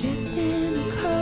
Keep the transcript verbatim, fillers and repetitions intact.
dressed in a coat.